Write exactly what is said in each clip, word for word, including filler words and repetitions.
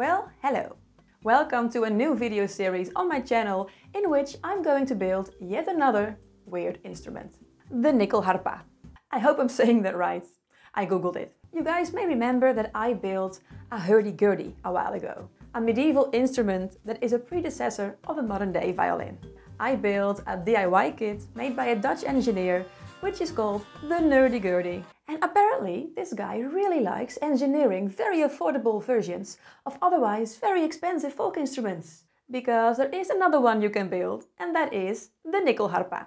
Well, hello! Welcome to a new video series on my channel in which I'm going to build yet another weird instrument. The nyckelharpa. I hope I'm saying that right. I googled it. You guys may remember that I built a hurdy-gurdy a while ago. A medieval instrument that is a predecessor of the modern day violin. I built a D I Y kit made by a Dutch engineer which is called the Nerdy Gurdy. And apparently this guy really likes engineering very affordable versions of otherwise very expensive folk instruments. Because there is another one you can build, and that is the nyckelharpa.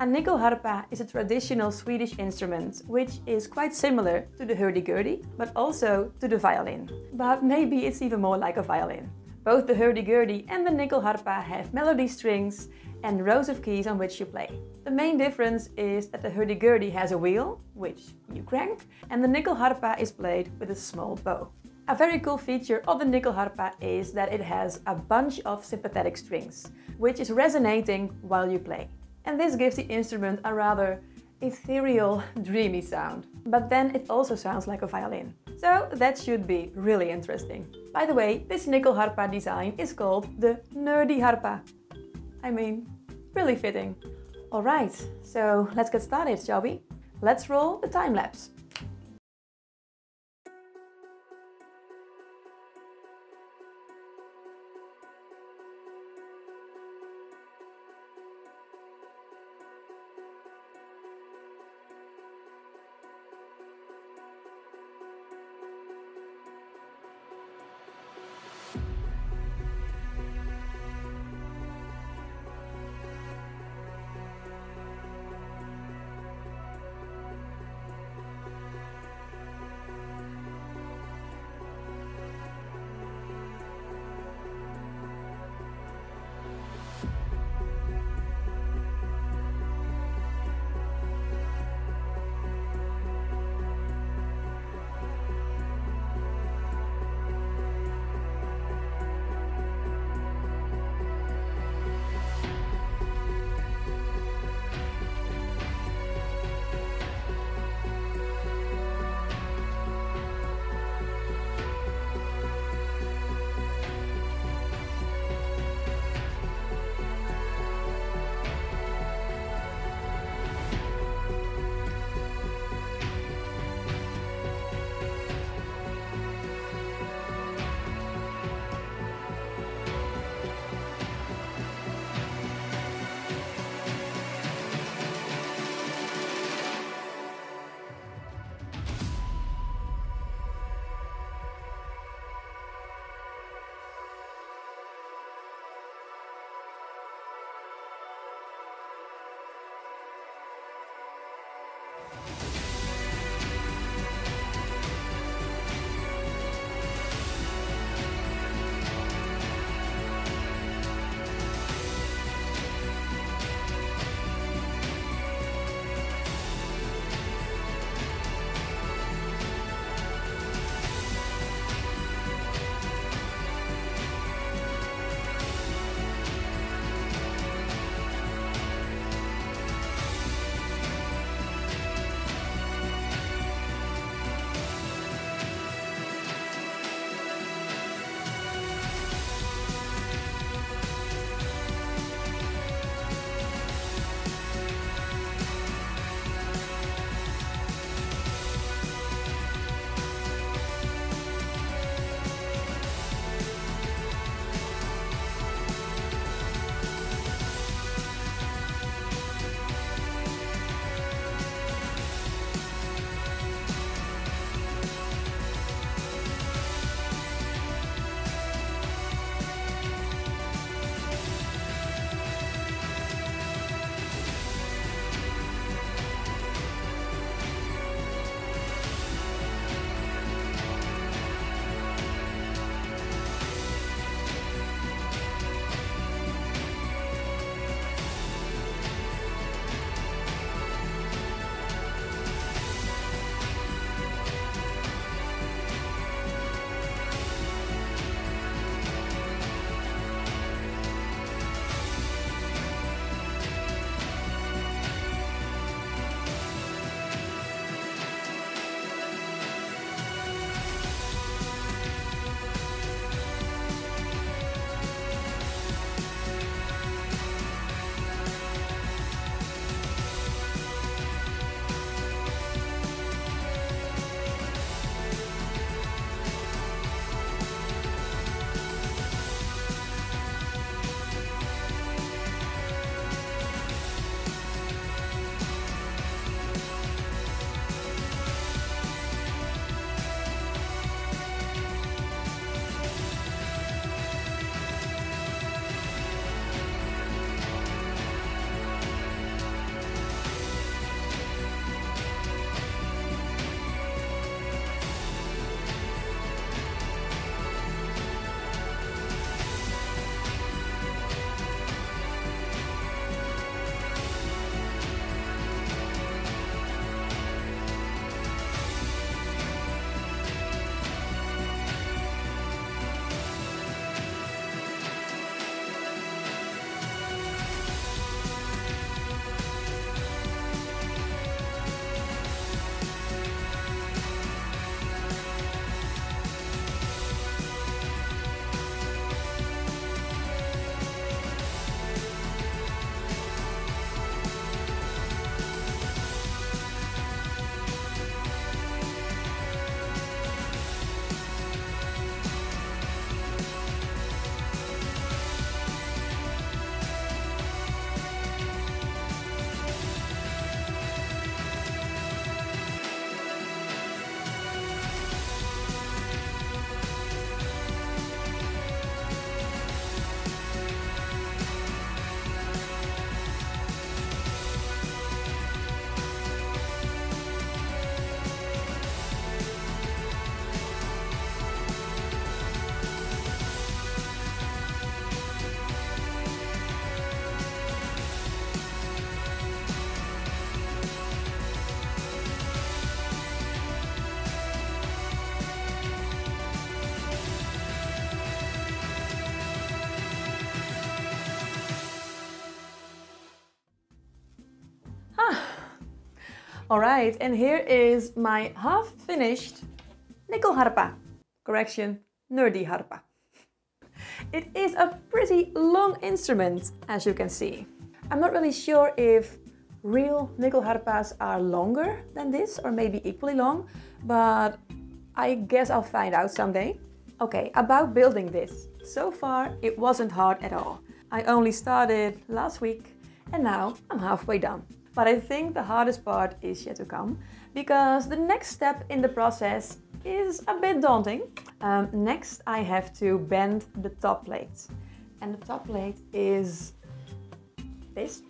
A nyckelharpa is a traditional Swedish instrument, which is quite similar to the hurdy-gurdy, but also to the violin. But maybe it's even more like a violin. Both the hurdy-gurdy and the nyckelharpa have melody strings and rows of keys on which you play. The main difference is that the hurdy-gurdy has a wheel, which you crank, and the nyckelharpa is played with a small bow. A very cool feature of the nyckelharpa is that it has a bunch of sympathetic strings, which is resonating while you play. And this gives the instrument a rather ethereal, dreamy sound. But then it also sounds like a violin. So that should be really interesting. By the way, this nyckelharpa design is called the Nerdy Harpa. I mean, really fitting. Alright, so let's get started, shall we? Let's roll the time lapse. All right, and here is my half-finished nyckelharpa. Correction, Nerdy Harpa. It is a pretty long instrument, as you can see. I'm not really sure if real nyckelharpas are longer than this, or maybe equally long, but I guess I'll find out someday. Okay, about building this. So far, it wasn't hard at all. I only started last week, and now I'm halfway done. But I think the hardest part is yet to come, because the next step in the process is a bit daunting. Um, next, I have to bend the top plate. And the top plate is this.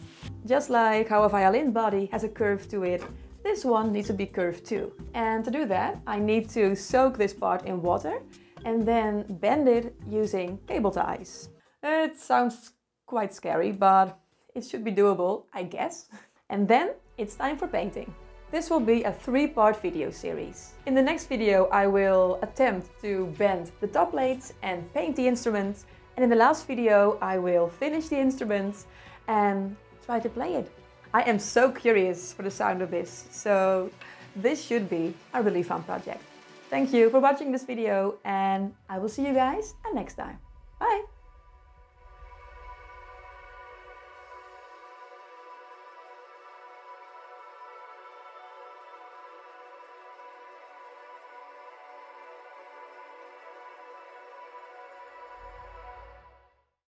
Just like how a violin body has a curve to it, this one needs to be curved too. And to do that, I need to soak this part in water and then bend it using cable ties. It sounds quite scary, but it should be doable, I guess. And then it's time for painting. This will be a three-part video series. In the next video, I will attempt to bend the top plates and paint the instruments. And in the last video, I will finish the instruments and try to play it. I am so curious for the sound of this, so this should be a really fun project. Thank you for watching this video, and I will see you guys next time. Bye!